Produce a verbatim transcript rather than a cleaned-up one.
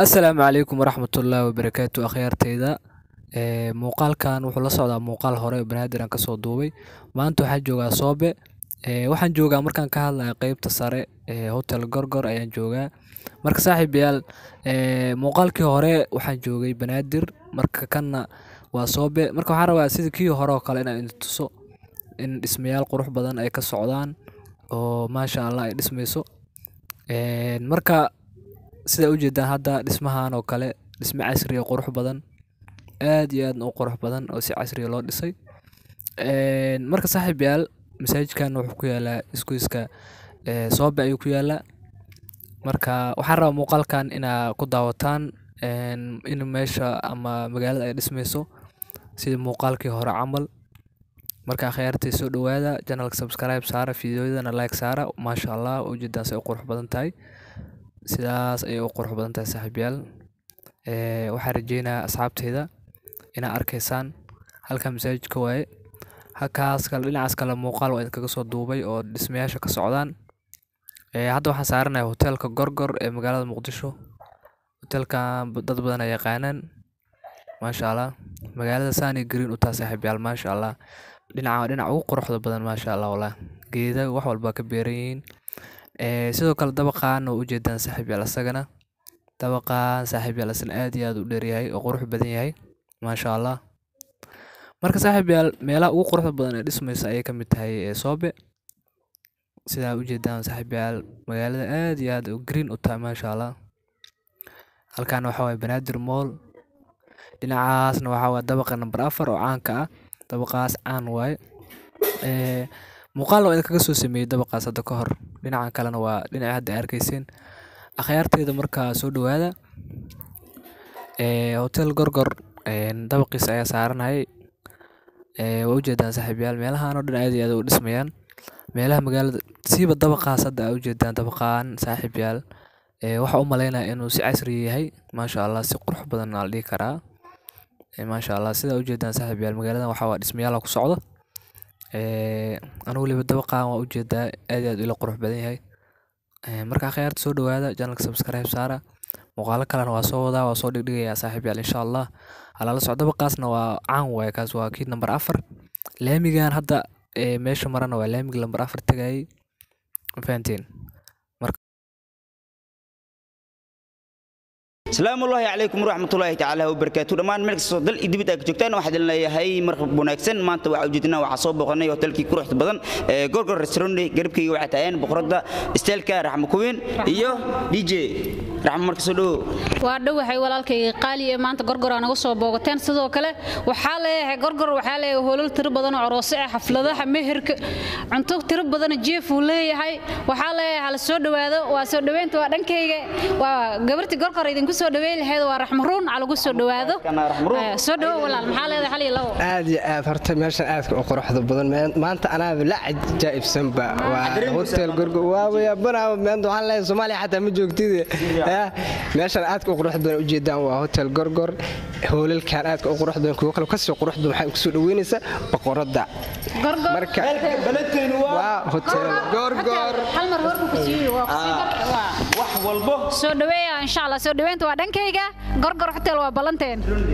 السلام عليكم ورحمة الله وبركاته أخيارتيدا. موقال كان وحول صعدا موقال هراء بنادر كسر دوبي ما أنتو حجوا صابة وحنجوا عمر كان كهلا قيب تصارع هوتل جرجر أينجوا مرك صاحب يال موقال كهراء وحنجوا بنادر مرك كنا وصابة مرك حروا سيد كيو هراء قالنا إن تصو إن اسميال قروح بدن أي كسعودان وما شاء الله اسمه سو مرك سيدا وجدان هذا اسمها أو كله اسم عسري وقروح بدن أديان أو قروح بدن أو سي عسري الله لسي مركز صاحب يال مساج كان وحكي لا إسكويسكا صوب عيوكي لا مركز وحرة مقال كان إن كدعوتان إن ماشا أما مجال اسمه سو سيد مقال كهر عمل مركز خيارتي سود وهذا جنالك سبسكرايب سارة فيديو إذا نلايك سارة ما شاء الله وجدان سي قروح بدن تاي sidaas ay u qurux badan tahay saaxiibayaal ee waxa rajeynaa asxaabteeda in ay arkaysaan halka message-ka way halkaas kala dhinacaas kala muuqaal oo idinkaga soo duubay oo dhismayaasha ka socdaan ee hadda waxaan saaranayaa hotelka Gorgor ee magaalada Muqdisho hotelkan dad badan ay yaqaanaan ma sha Allah magaalada Sani Green u tahay saaxiibayaal ma sha Allah dhinaca dhinaca ugu quruxda badan ma sha Allah walaal geedo wax walba ka beerayeen sidoo kale dabaqaan oo u jeedaan saaxiibayaal asagana dabaqaan saaxiibayaal asan aad iyo aad u dheer yahay oo qurux badan yahay ma sha Allah marka saaxiibayaal meelaha ugu quruxda badan ee dhismaysa ay ka mid tahay Soobe sida u jeedaan saaxiibayaal magaalada aad iyo aad u green u tahay ma sha Allah halkaan waxa way Banaadir Mall dhinacaasna waxa waa dabaqa number afar oo caan ka ah dabaqaas caan way ee muqaal oo idinkaga soo sameeyay dabaqaas hadda ka hor dhinacan kalena waa dhinaca hadda arkaysan akhyaarteeda marka soo dhawaada ee hotel Gorgor ee dabaqis ayaa saaranay ee waa u jeedaan saaxiibayaal meelahan oo dhinaca ay u dhismayaan meelaha magaalada siiba dabaqaas hadda u jeedaan dabaqaan saaxiibayaal ee waxa u maleynaa inuu si casri yahay ma sha Allah si qurux badan la dhigi karaa ee ma sha Allah sida u jeedaan saaxiibayaal magaalada waxa waa dhismayaal ku socdo ee anuu leeyahay dabaqaan waa u jeedaa aad aad ila qurux badan yahay ee marka khayarta soo dhawaada channelka subscribe saara muuqaal kale waa soo wadaa waa soo dhigdhigayaa saaxiibayaal insha Allah halala socda dabaqaasna waa caan way kaas waa kid number afar laamigan hadda ee meesha marana waa laamiga number afar tagay faanteen السلام الله عليكم ورحمة الله تعالى وبركاته. رمان ملك صدل إدبي تكجتنا واحد لنا هاي مركب بناكسن ما أنت وعودتنا وعصاب بقنا يوتلك كروح بدن جورجر رستوراني قرب كي وعتاين بقرضة استلكا رحمكوين إيوه دي جي رحم مركز لو. وارد وحي ولا الكي قالي ما أنت جورجر أنا وصو بقتين صدق كله وحاله جورجر وحاله هولل ترب بدن عروسة حفلة ده مهرك عنتوك ترب بدن جيف ولا هاي وحاله على السود وهذا والسود وين توادن كي وجبرت جورجر يدنكوس سودويل هذا ورحمرون على قص سودو هذا سودو ولا المحل هذا حلي لو عادي فرت ماشان عادك أقرح ذا بدن ما أنت أنا بلعج جايب سنبا وهوتيل جورجر ويا برا ما عنده حلا الصومالي حتى مجو كتير ها ماشان عادك أقرح ذا وجدا وهوتيل جورجر هو للكان عادك أقرح ذا كوكل وكسر أقرح ذا حق سودوينسة بقرضة جورجر بلتين وهوتيل جورجر حلمر هرب كتير وحول به سودويا إن شاء الله سودويا وأنا كيجا جرجر حتى لو بلنتين.